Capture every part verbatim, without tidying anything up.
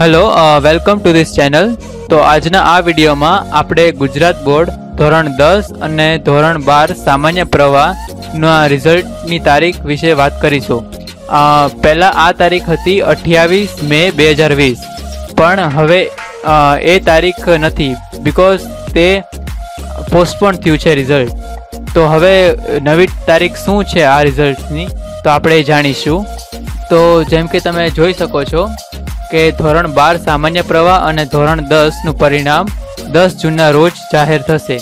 Hello welcome to this channel. तो आज ना आ वीडियो में आप गुजरात बोर्ड धोरण दस और धोरण बार सामान्य प्रवाह रिजल्ट की तारीख विषे बात करीशू। पहला आ तारीख थी अठावीस मे दो हज़ार वीस, पण हवे ए तारीख नहीं बिकॉज ते पोस्टपोन थयु छे रिजल्ट। तो हवे नवी तारीख शू है आ रिजल्टनी तो आपणे जाणीशुं। तो जेम के तमे जोई शको छो के धोरण बार सामान्य प्रवाह अने धोरण दस नु परिणाम दस जूनना रोज जाहिर थशे,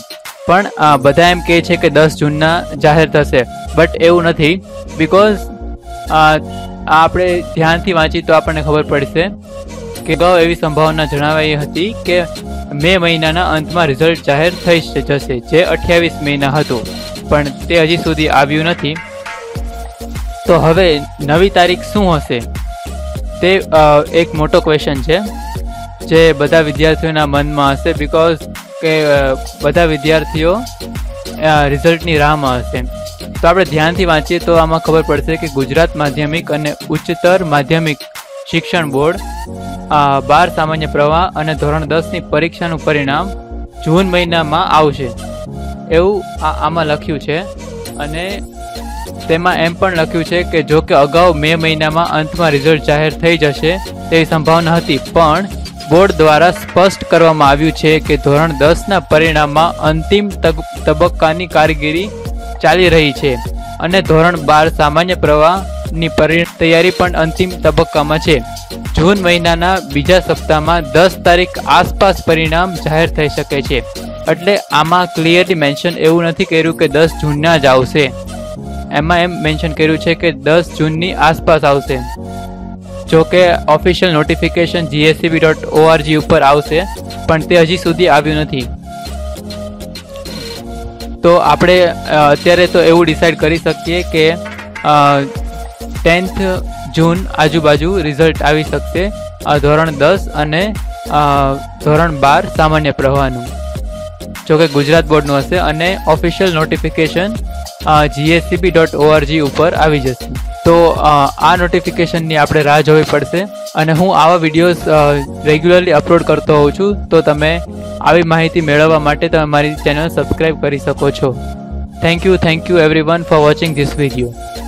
पण बधा एम कहे छे के दस जूनना जाहिर थशे, बट एवुं नथी बिकॉज आपणे ध्यानथी वाँची तो आपणने खबर पड़शे के अगाऊ एवी संभावना जणावाई हती के मे महीनाना अंतमां रिजल्ट जाहिर थई जशे, जे अठावीस मेना हतो, पण ते हजी सुधी आव्युं नथी। तो हवे नवी तारीख शुं हशे ते एक मोटो क्वेश्चन छे जे बधा विद्यार्थीओना मनमां हशे, बिकॉज के बधा विद्यार्थीओ रिजल्टनी राहमां हशे। तो आपणे ध्यानथी वाँचीए तो आमां खबर पड़शे के गुजरात माध्यमिक अने उच्चतर माध्यमिक शिक्षण बोर्ड बार सामान्य प्रवाह अने धोरण दस नी परीक्षानुं परिणाम जून महीनामां आवशे एवुं आमां लख्युं छे। अने तेमां एम पण लख्युं छे के जो के अगाऊ मे महीनामां अंतमां रिजल्ट जाहिर थई जशे तेवी संभावना हती, पण बोर्ड द्वारा स्पष्ट करवामां आव्युं छे के धोरण दस ना परिणाममां अंतिम तबक्कानी कामगीरी चाली रही छे अने धोरण बार सामान्य प्रवाहनी तैयारी पण अंतिम तबक्कामां छे। जून महीनाना बीजा सप्ताहमां दस तारीख आसपास परिणाम जाहिर थई शके छे, एटले आमां क्लियरली मेन्शन एवुं नथी कर्युं के दस जूनना ज आवशे, एमां एम मेन्शन कर्युं छे के दस जूननी आसपास आवशे। जो के official notification G S E B dot O R G उपर आवशे, पण ते हजी सुधी आव्युं नथी। तो आपणे अत्यारे तो एवुं डिसाइड करी शकीए के टेन्थ जून आजुबाजू रिजल्ट आवी शकशे धोरण दस अने धोरण बार सामान्य प्रवाहनुं, जो के गुजरात बोर्डनुं हशे अने official notification G S E B dot O R G उपर आवी जशे। तो आ नोटिफिकेशननी आपणे राह जोवी पड़शे अने हूँ आवा विडियोज रेग्युलरली अपलोड करतो होउं छुं, तो तमे આવી માહિતી મેળવવા માટે તમે મારી ચેનલ સબસ્ક્રાઇબ કરી શકો છો। Thank you thank you everyone for watching this video.